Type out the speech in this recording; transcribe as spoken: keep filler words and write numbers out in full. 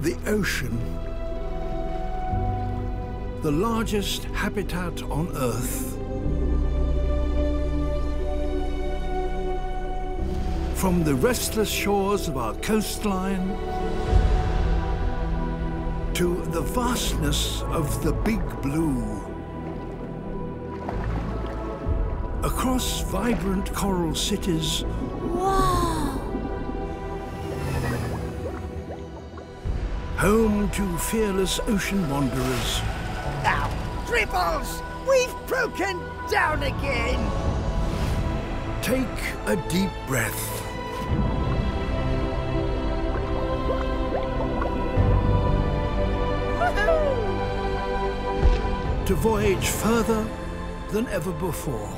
the ocean, the largest habitat on Earth. From the restless shores of our coastline to the vastness of the Big Blue. Across vibrant coral cities. Wow! Home to fearless ocean wanderers. Now, Dribbles! We've broken down again! Take a deep breath. To voyage further than ever before.